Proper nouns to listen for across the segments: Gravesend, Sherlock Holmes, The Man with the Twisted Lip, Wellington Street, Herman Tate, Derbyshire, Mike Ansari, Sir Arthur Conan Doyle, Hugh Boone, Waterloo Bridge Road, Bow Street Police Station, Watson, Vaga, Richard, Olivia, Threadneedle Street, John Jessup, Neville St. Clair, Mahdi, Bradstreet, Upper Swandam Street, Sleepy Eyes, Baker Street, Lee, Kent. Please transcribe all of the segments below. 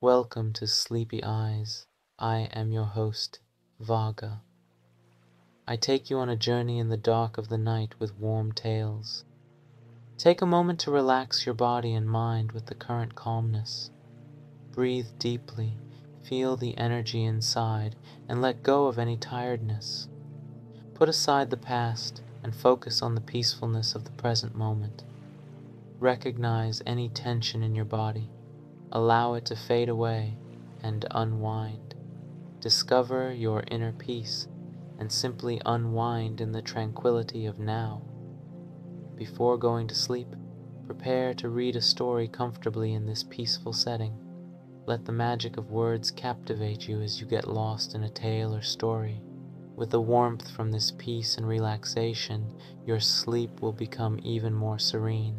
Welcome to Sleepy Eyes. I am your host, Vaga. I take you on a journey in the dark of the night with warm tales. Take a moment to relax your body and mind with the current calmness. Breathe deeply, feel the energy inside, and let go of any tiredness. Put aside the past and focus on the peacefulness of the present moment. Recognize any tension in your body. Allow it to fade away and unwind. Discover your inner peace and simply unwind in the tranquility of now. Before going to sleep, prepare to read a story comfortably in this peaceful setting. Let the magic of words captivate you as you get lost in a tale or story. With the warmth from this peace and relaxation, your sleep will become even more serene.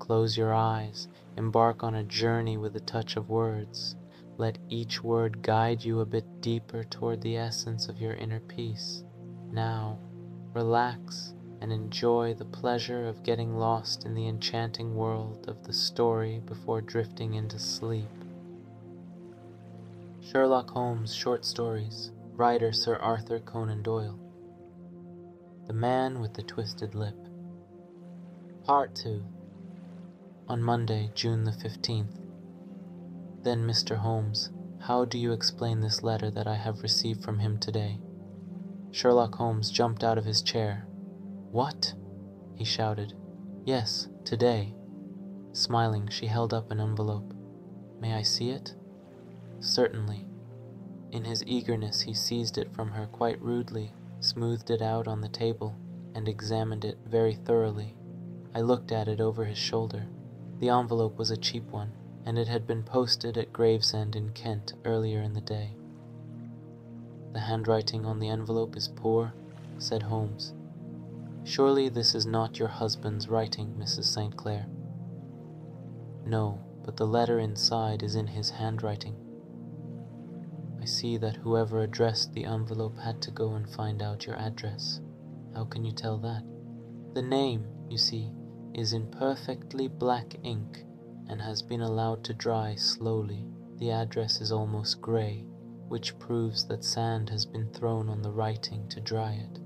Close your eyes. Embark on a journey with a touch of words. Let each word guide you a bit deeper toward the essence of your inner peace. Now, relax and enjoy the pleasure of getting lost in the enchanting world of the story before drifting into sleep. Sherlock Holmes Short Stories, writer Sir Arthur Conan Doyle. The Man with the Twisted Lip. Part 2. On Monday, June the 15th. Then, Mr. Holmes, how do you explain this letter that I have received from him today? Sherlock Holmes jumped out of his chair. What? He shouted. Yes, today. Smiling, she held up an envelope. May I see it? Certainly. In his eagerness, he seized it from her quite rudely, smoothed it out on the table, and examined it very thoroughly. I looked at it over his shoulder. The envelope was a cheap one, and it had been posted at Gravesend in Kent earlier in the day. The handwriting on the envelope is poor, said Holmes. Surely this is not your husband's writing, Mrs. St. Clair. No, but the letter inside is in his handwriting. I see that whoever addressed the envelope had to go and find out your address. How can you tell that? The name, you see, is in perfectly black ink and has been allowed to dry slowly. The address is almost grey, which proves that sand has been thrown on the writing to dry it.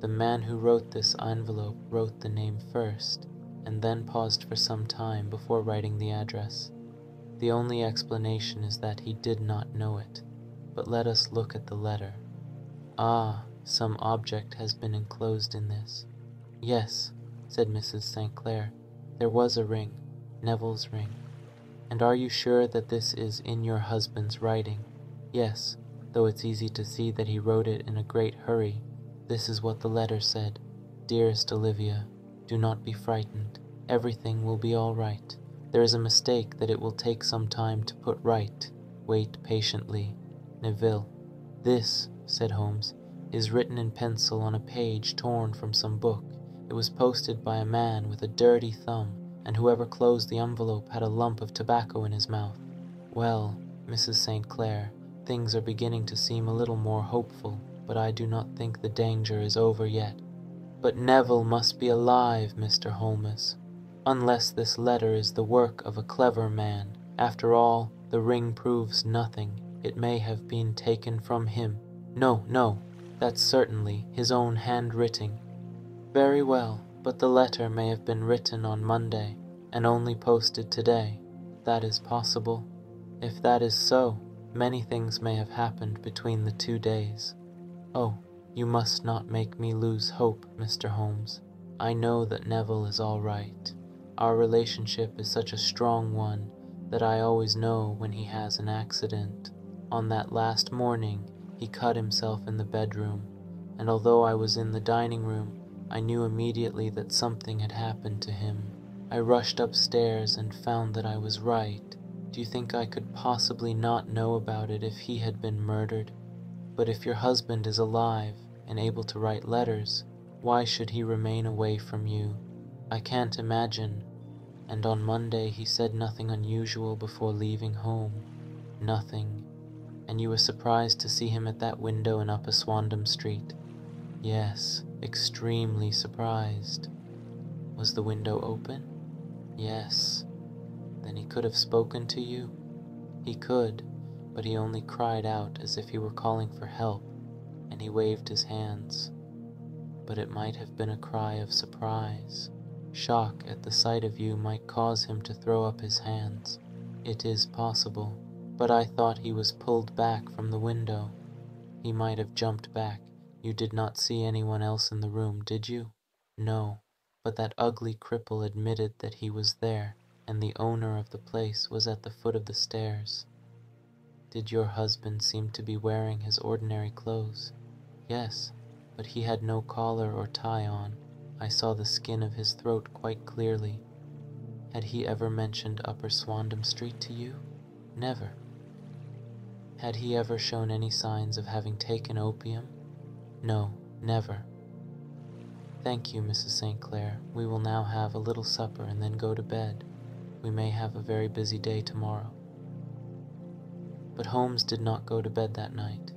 The man who wrote this envelope wrote the name first, and then paused for some time before writing the address. The only explanation is that he did not know it, but let us look at the letter. Ah, some object has been enclosed in this. Yes, said Mrs. St. Clair. There was a ring, Neville's ring. And are you sure that this is in your husband's writing? Yes, though it's easy to see that he wrote it in a great hurry. This is what the letter said. Dearest Olivia, do not be frightened. Everything will be all right. There is a mistake that it will take some time to put right. Wait patiently. Neville. This, said Holmes, is written in pencil on a page torn from some book. It was posted by a man with a dirty thumb, and whoever closed the envelope had a lump of tobacco in his mouth. Well, Mrs. St. Clair, things are beginning to seem a little more hopeful, but I do not think the danger is over yet. But Neville must be alive, Mr. Holmes, unless this letter is the work of a clever man. After all, the ring proves nothing. It may have been taken from him. No, that's certainly his own handwriting. Very well, but the letter may have been written on Monday, and only posted today. That is possible. If that is so, many things may have happened between the 2 days. Oh, you must not make me lose hope, Mr. Holmes. I know that Neville is all right. Our relationship is such a strong one that I always know when he has an accident. On that last morning, he cut himself in the bedroom, and although I was in the dining room, I knew immediately that something had happened to him. I rushed upstairs and found that I was right. Do you think I could possibly not know about it if he had been murdered? But if your husband is alive and able to write letters, why should he remain away from you? I can't imagine. And on Monday he said nothing unusual before leaving home. Nothing. And you were surprised to see him at that window in Upper Swandam Street. Yes, extremely surprised. Was the window open? Yes. Then he could have spoken to you. He could, but he only cried out as if he were calling for help, and he waved his hands. But it might have been a cry of surprise. Shock at the sight of you might cause him to throw up his hands. It is possible, but I thought he was pulled back from the window. He might have jumped back. You did not see anyone else in the room, did you? No, but that ugly cripple admitted that he was there, and the owner of the place was at the foot of the stairs. Did your husband seem to be wearing his ordinary clothes? Yes, but he had no collar or tie on. I saw the skin of his throat quite clearly. Had he ever mentioned Upper Swandam Street to you? Never. Had he ever shown any signs of having taken opium? No, never. Thank you, Mrs. St. Clair. We will now have a little supper and then go to bed. We may have a very busy day tomorrow. But Holmes did not go to bed that night.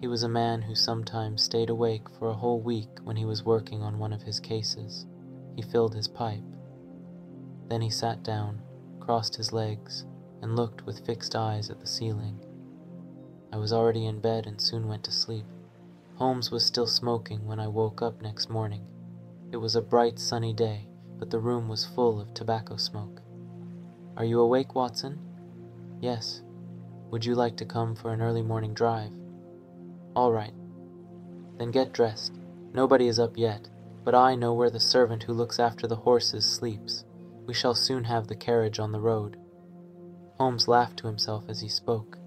He was a man who sometimes stayed awake for a whole week when he was working on one of his cases. He filled his pipe. Then he sat down, crossed his legs, and looked with fixed eyes at the ceiling. I was already in bed and soon went to sleep. Holmes was still smoking when I woke up next morning. It was a bright, sunny day, but the room was full of tobacco smoke. Are you awake, Watson? Yes. Would you like to come for an early morning drive? All right. Then get dressed. Nobody is up yet, but I know where the servant who looks after the horses sleeps. We shall soon have the carriage on the road. Holmes laughed to himself as he spoke.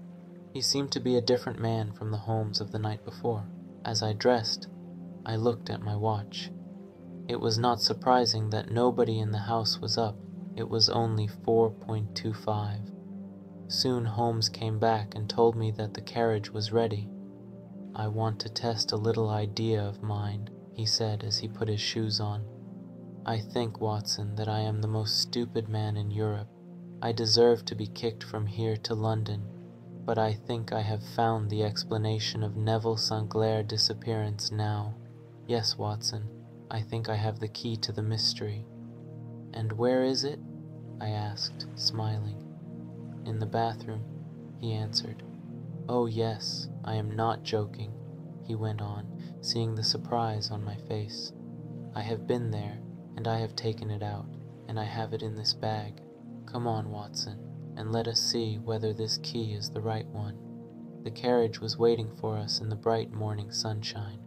He seemed to be a different man from the Holmes of the night before. As I dressed, I looked at my watch. It was not surprising that nobody in the house was up. It was only 4:25. Soon Holmes came back and told me that the carriage was ready. I want to test a little idea of mine, he said as he put his shoes on. I think, Watson, that I am the most stupid man in Europe. I deserve to be kicked from here to London. But I think I have found the explanation of Neville St. Clair's disappearance now. Yes, Watson, I think I have the key to the mystery. And where is it? I asked, smiling. In the bathroom, he answered. Oh yes, I am not joking, he went on, seeing the surprise on my face. I have been there, and I have taken it out, and I have it in this bag. Come on, Watson, and let us see whether this key is the right one. The carriage was waiting for us in the bright morning sunshine.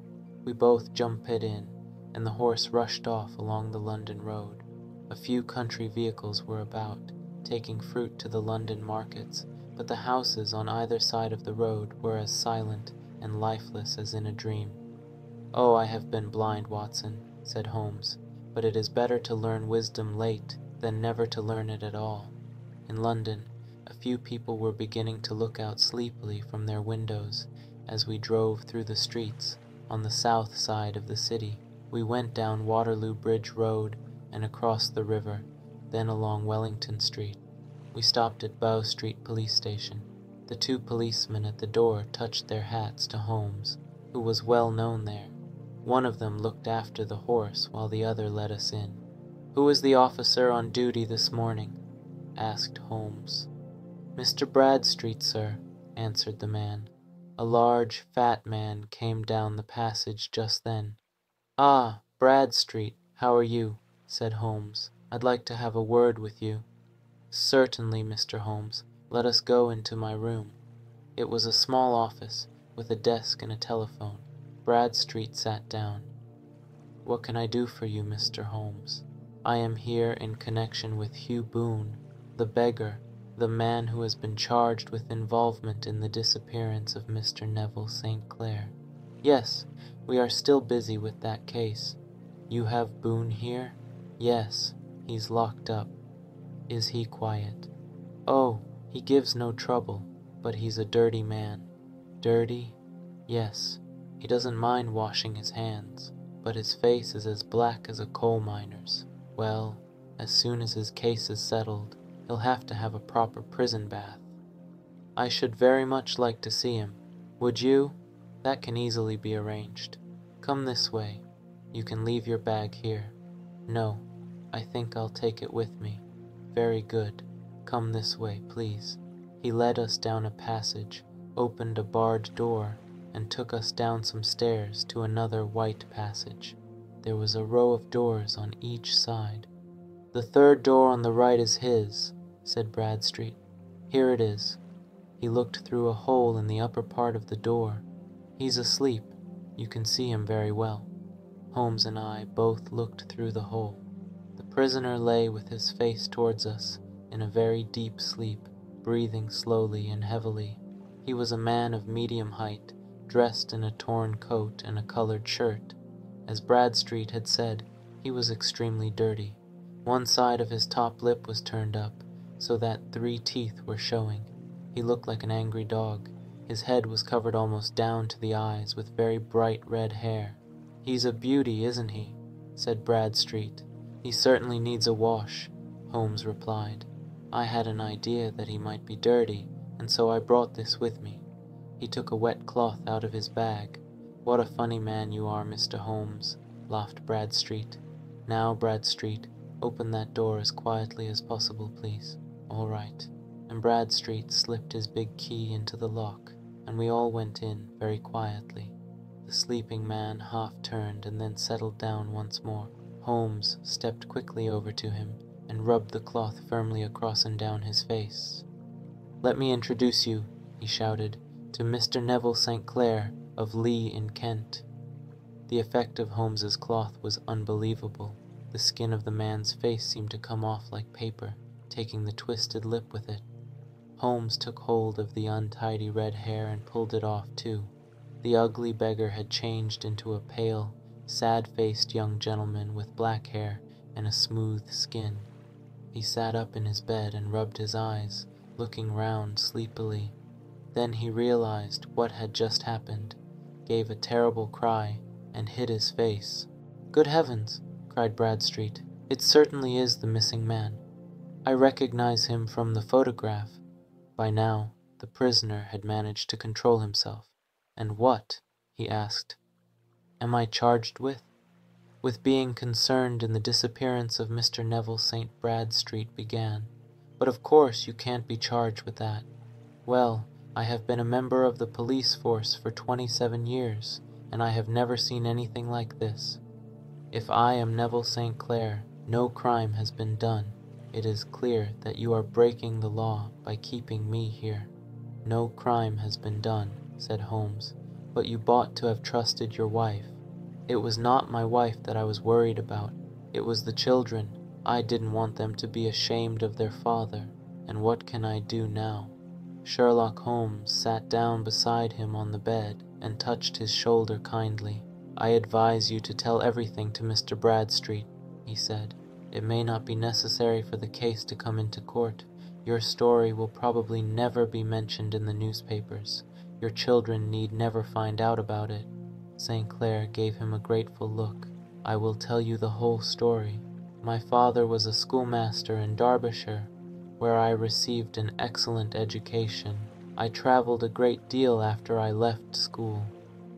We both jumped in, and the horse rushed off along the London road. A few country vehicles were about, taking fruit to the London markets, but the houses on either side of the road were as silent and lifeless as in a dream. Oh, I have been blind, Watson, said Holmes, but it is better to learn wisdom late than never to learn it at all. In London, a few people were beginning to look out sleepily from their windows as we drove through the streets on the south side of the city. We went down Waterloo Bridge Road and across the river, then along Wellington Street. We stopped at Bow Street Police Station. The two policemen at the door touched their hats to Holmes, who was well known there. One of them looked after the horse while the other led us in. Who is the officer on duty this morning? asked Holmes. Mr. Bradstreet, sir, answered the man. A large, fat man came down the passage just then. Ah, Bradstreet, how are you? said Holmes. I'd like to have a word with you. Certainly, Mr. Holmes. Let us go into my room. It was a small office, with a desk and a telephone. Bradstreet sat down. What can I do for you, Mr. Holmes? I am here in connection with Hugh Boone, the beggar, the man who has been charged with involvement in the disappearance of Mr. Neville St. Clair. Yes, we are still busy with that case. You have Boone here? Yes, he's locked up. Is he quiet? Oh, he gives no trouble, but he's a dirty man. Dirty? Yes, he doesn't mind washing his hands, but his face is as black as a coal miner's. Well, as soon as his case is settled, he'll have to have a proper prison bath. I should very much like to see him. Would you? That can easily be arranged. Come this way. You can leave your bag here. No, I think I'll take it with me. Very good. Come this way, please. He led us down a passage, opened a barred door, and took us down some stairs to another white passage. There was a row of doors on each side. "The third door on the right is his," said Bradstreet. "Here it is." He looked through a hole in the upper part of the door. "He's asleep. You can see him very well." Holmes and I both looked through the hole. The prisoner lay with his face towards us, in a very deep sleep, breathing slowly and heavily. He was a man of medium height, dressed in a torn coat and a colored shirt. As Bradstreet had said, he was extremely dirty. One side of his top lip was turned up, so that 3 teeth were showing. He looked like an angry dog. His head was covered almost down to the eyes with very bright red hair. "He's a beauty, isn't he?" said Bradstreet. "He certainly needs a wash," Holmes replied. "I had an idea that he might be dirty, and so I brought this with me." He took a wet cloth out of his bag. "What a funny man you are, Mr. Holmes," laughed Bradstreet. "Now, Bradstreet, open that door as quietly as possible, please." "All right." And Bradstreet slipped his big key into the lock, and we all went in very quietly. The sleeping man half turned and then settled down once more. Holmes stepped quickly over to him and rubbed the cloth firmly across and down his face. "Let me introduce you," he shouted, "to Mr. Neville St. Clair of Lee in Kent." The effect of Holmes's cloth was unbelievable. The skin of the man's face seemed to come off like paper, taking the twisted lip with it. Holmes took hold of the untidy red hair and pulled it off too. The ugly beggar had changed into a pale, sad-faced young gentleman with black hair and a smooth skin. He sat up in his bed and rubbed his eyes, looking round sleepily. Then he realized what had just happened, gave a terrible cry, and hid his face. "Good heavens!" cried Bradstreet. "It certainly is the missing man. I recognize him from the photograph." By now, the prisoner had managed to control himself. "And what," he asked, "am I charged with?" "With being concerned in the disappearance of Mr. Neville St. Bradstreet," began. "But of course you can't be charged with that." "Well, I have been a member of the police force for 27 years, and I have never seen anything like this. If I am Neville St. Clair, no crime has been done. It is clear that you are breaking the law by keeping me here." "No crime has been done," said Holmes, "but you ought to have trusted your wife." "It was not my wife that I was worried about. It was the children. I didn't want them to be ashamed of their father. And what can I do now?" Sherlock Holmes sat down beside him on the bed and touched his shoulder kindly. "I advise you to tell everything to Mr. Bradstreet," he said. "It may not be necessary for the case to come into court. Your story will probably never be mentioned in the newspapers. Your children need never find out about it." St. Clair gave him a grateful look. "I will tell you the whole story. My father was a schoolmaster in Derbyshire, where I received an excellent education. I traveled a great deal after I left school.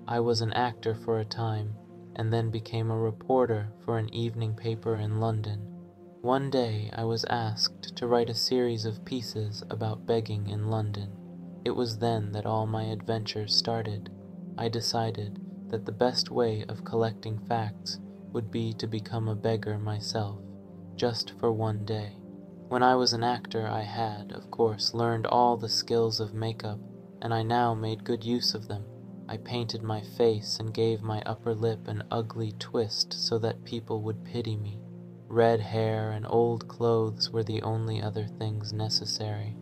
I was an actor for a time, and then became a reporter for an evening paper in London. One day I was asked to write a series of pieces about begging in London. It was then that all my adventures started. I decided that the best way of collecting facts would be to become a beggar myself, just for one day. When I was an actor, I had, of course, learned all the skills of makeup, and I now made good use of them. I painted my face and gave my upper lip an ugly twist so that people would pity me. Red hair and old clothes were the only other things necessary.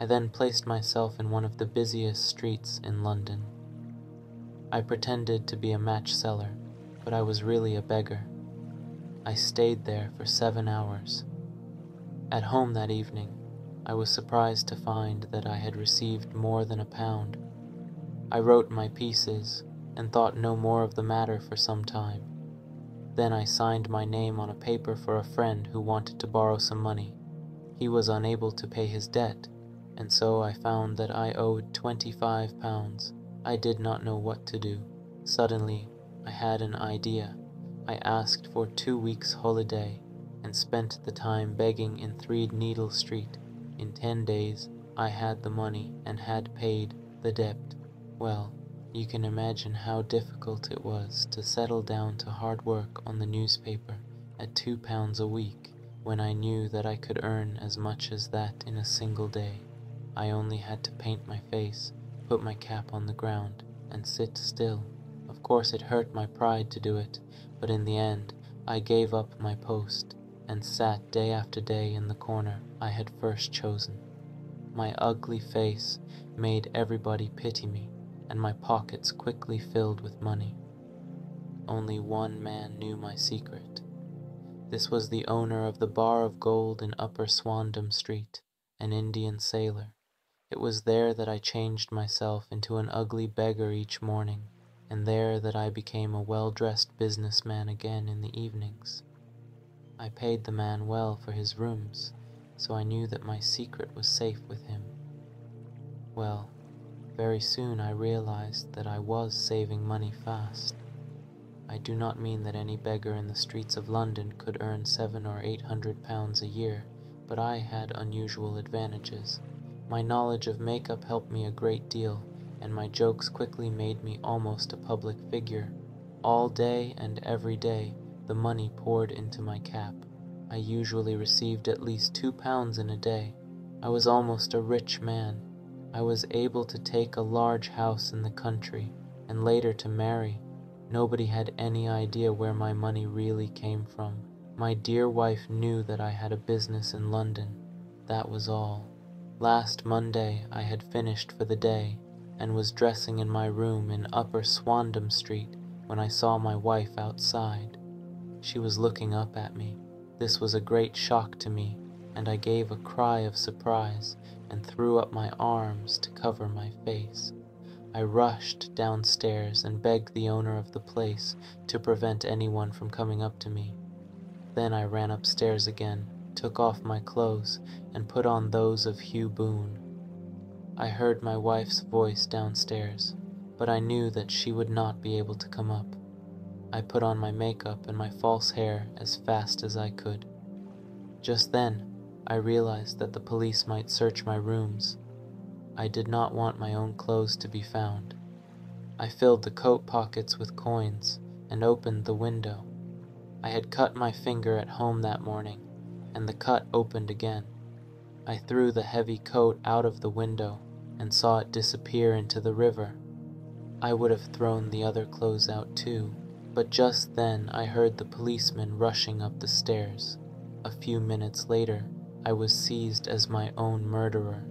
I then placed myself in one of the busiest streets in London. I pretended to be a match seller, but I was really a beggar. I stayed there for 7 hours. At home that evening, I was surprised to find that I had received more than £1. I wrote my pieces and thought no more of the matter for some time. Then I signed my name on a paper for a friend who wanted to borrow some money. He was unable to pay his debt, and so I found that I owed £25. I did not know what to do. Suddenly, I had an idea. I asked for 2 weeks' holiday, and spent the time begging in Threadneedle Street. In 10 days, I had the money and had paid the debt. Well, you can imagine how difficult it was to settle down to hard work on the newspaper at £2 a week when I knew that I could earn as much as that in a single day. I only had to paint my face, put my cap on the ground, and sit still. Of course it hurt my pride to do it, but in the end I gave up my post and sat day after day in the corner I had first chosen. My ugly face made everybody pity me, and my pockets quickly filled with money. Only one man knew my secret. This was the owner of the Bar of Gold in Upper Swandam Street, an Indian sailor. It was there that I changed myself into an ugly beggar each morning, and there that I became a well-dressed businessman again in the evenings. I paid the man well for his rooms, so I knew that my secret was safe with him. Well, very soon I realized that I was saving money fast. I do not mean that any beggar in the streets of London could earn £700 or £800 a year, but I had unusual advantages. My knowledge of makeup helped me a great deal, and my jokes quickly made me almost a public figure. All day and every day, the money poured into my cap. I usually received at least £2 in a day. I was almost a rich man. I was able to take a large house in the country, and later to marry. Nobody had any idea where my money really came from. My dear wife knew that I had a business in London. That was all. Last Monday I had finished for the day and was dressing in my room in Upper Swandam Street when I saw my wife outside. She was looking up at me. This was a great shock to me, and I gave a cry of surprise and threw up my arms to cover my face. I rushed downstairs and begged the owner of the place to prevent anyone from coming up to me. Then I ran upstairs again, took off my clothes, and put on those of Hugh Boone. I heard my wife's voice downstairs, but I knew that she would not be able to come up. I put on my makeup and my false hair as fast as I could. Just then, I realized that the police might search my rooms. I did not want my own clothes to be found. I filled the coat pockets with coins and opened the window. I had cut my finger at home that morning, and the cut opened again. I threw the heavy coat out of the window and saw it disappear into the river. I would have thrown the other clothes out too, but just then I heard the policeman rushing up the stairs. A few minutes later, I was seized as my own murderer.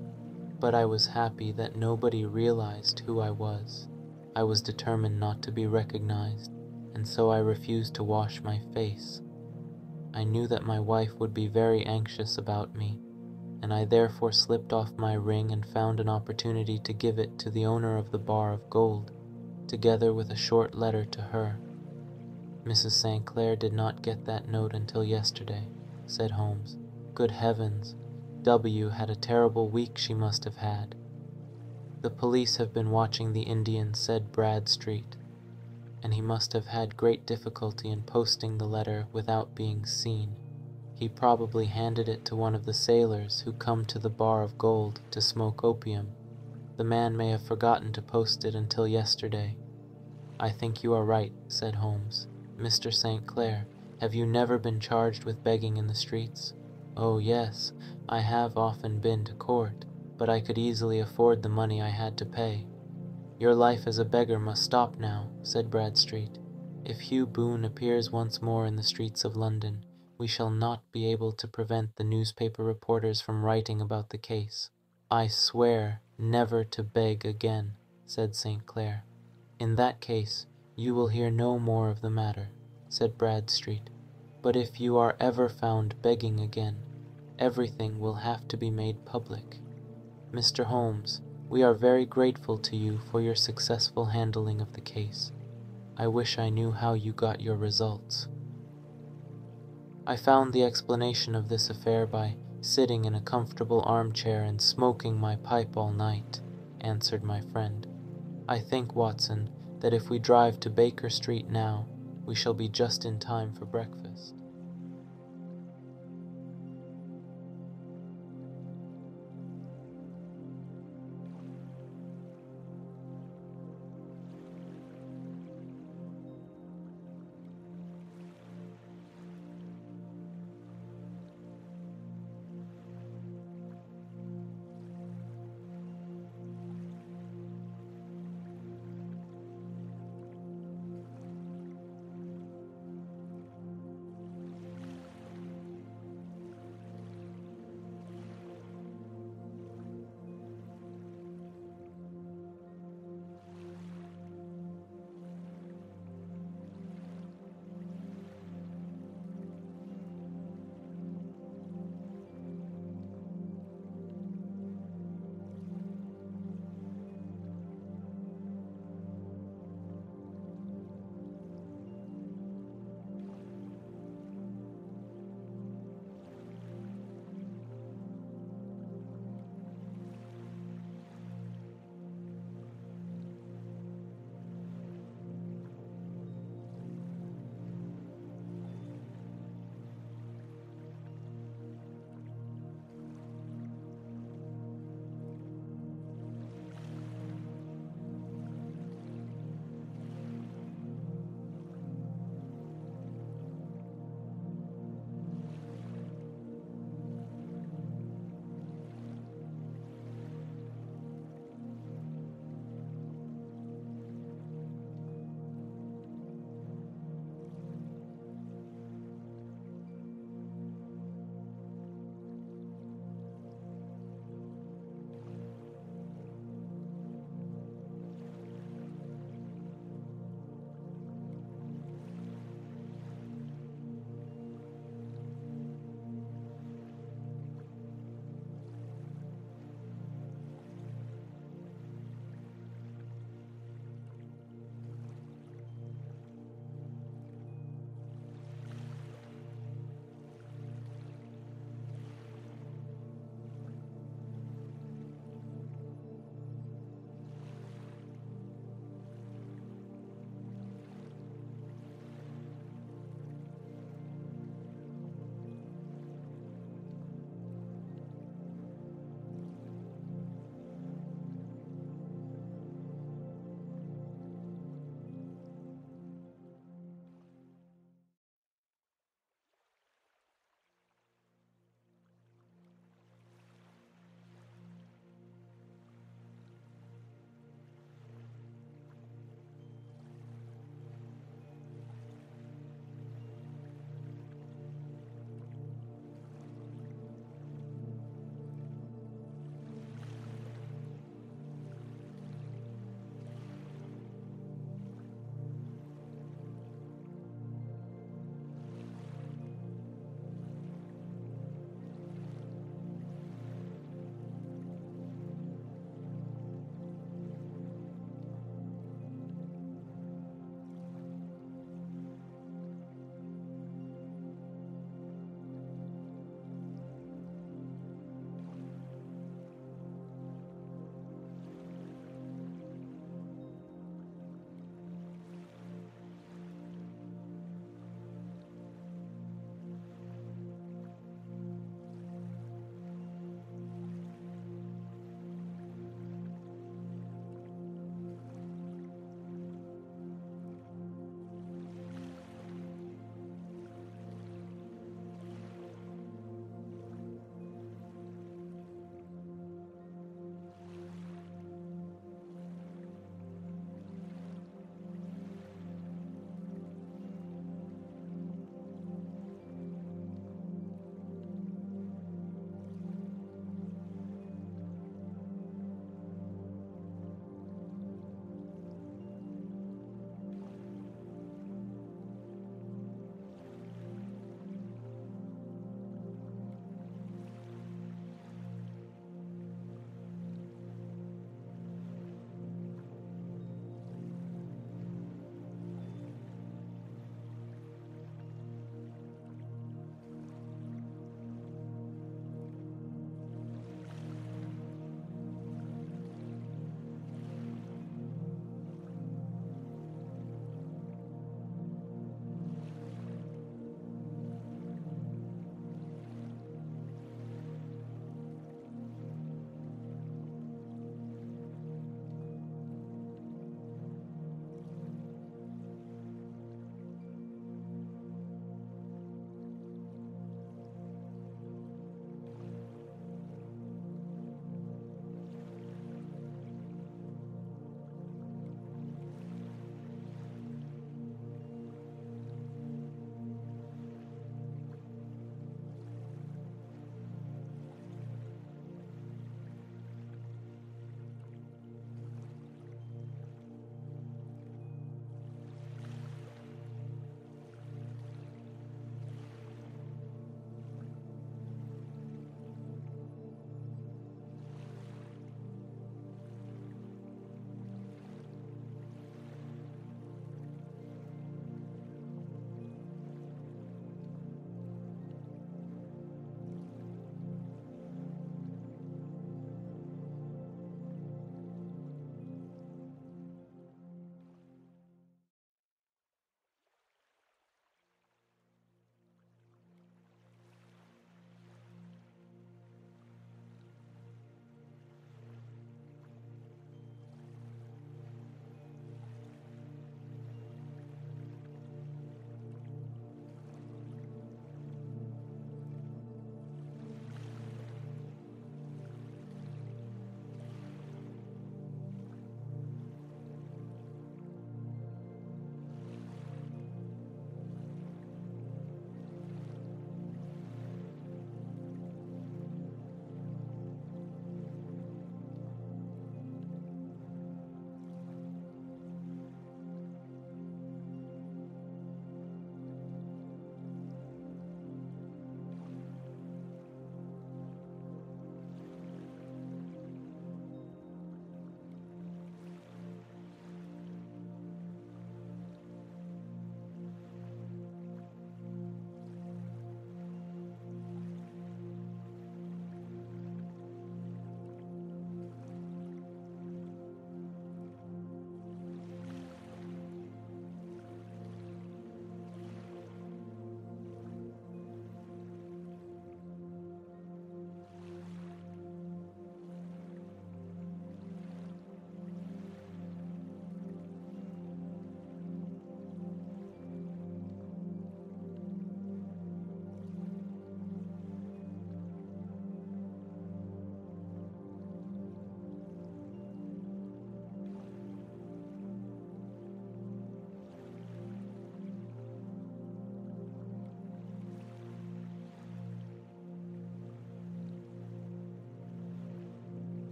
But I was happy that nobody realized who I was. I was determined not to be recognized, and so I refused to wash my face. I knew that my wife would be very anxious about me, and I therefore slipped off my ring and found an opportunity to give it to the owner of the Bar of Gold, together with a short letter to her. "Mrs. St. Clair did not get that note until yesterday," said Holmes. "Good heavens! W had a terrible week she must have had." "The police have been watching the Indian," said Bradstreet, "and he must have had great difficulty in posting the letter without being seen. He probably handed it to one of the sailors who come to the Bar of Gold to smoke opium. The man may have forgotten to post it until yesterday." "I think you are right," said Holmes. "Mr. St. Clair, have you never been charged with begging in the streets?" "Oh yes, I have often been to court, but I could easily afford the money I had to pay." "Your life as a beggar must stop now," said Bradstreet. "If Hugh Boone appears once more in the streets of London, we shall not be able to prevent the newspaper reporters from writing about the case." "I swear never to beg again," said St. Clair. "In that case, you will hear no more of the matter," said Bradstreet. "But if you are ever found begging again, everything will have to be made public. Mr. Holmes, we are very grateful to you for your successful handling of the case. I wish I knew how you got your results." I found the explanation of this affair by sitting in a comfortable armchair and smoking my pipe all night, answered my friend. "I think, Watson, that if we drive to Baker Street now, we shall be just in time for breakfast."